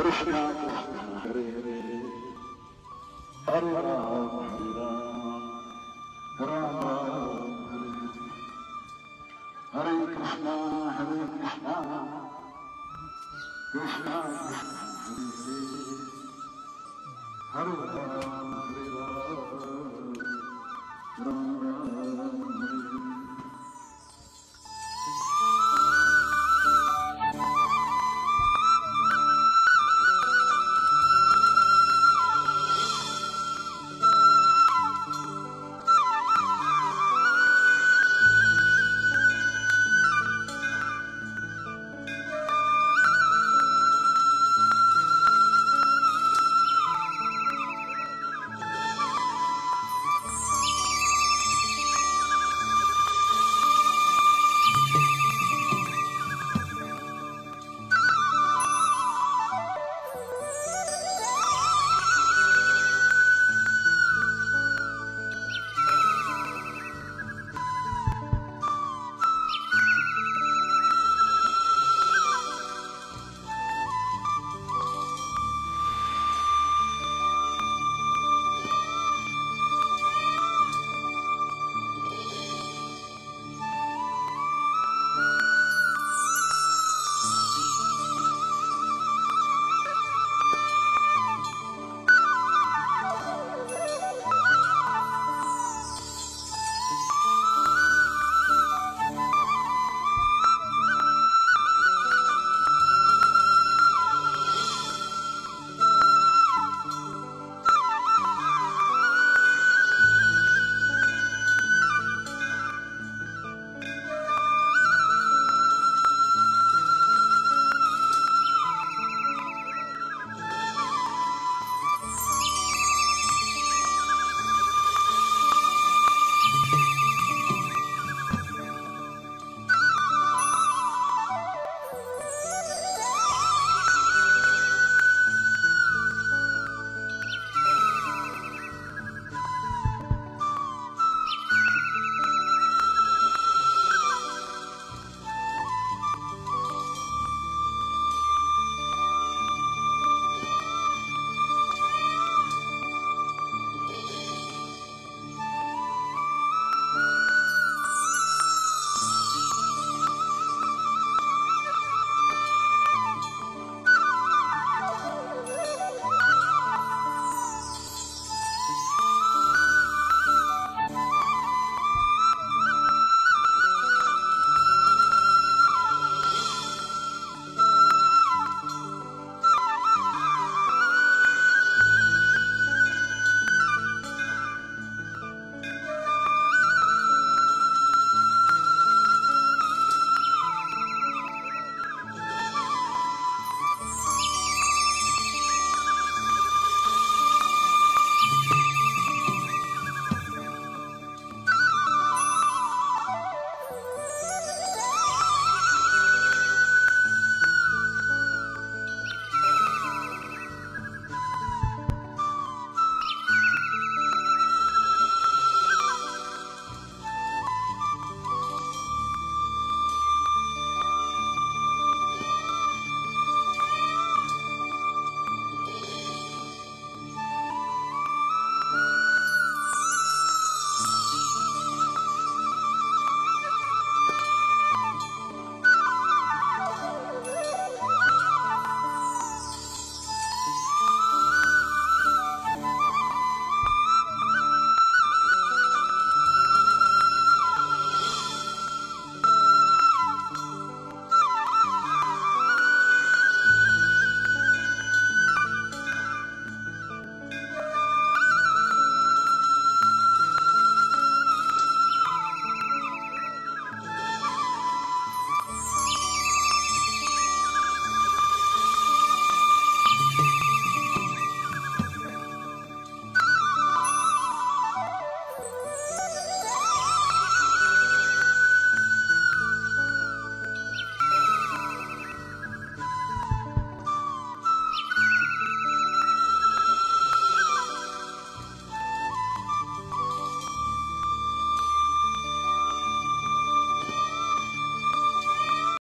Krishna Krishna Hare Hare Hare Rama Hare Rama Hare Krishna Hare Krishna Krishna Krishna Hare Hare Hare Rama Hare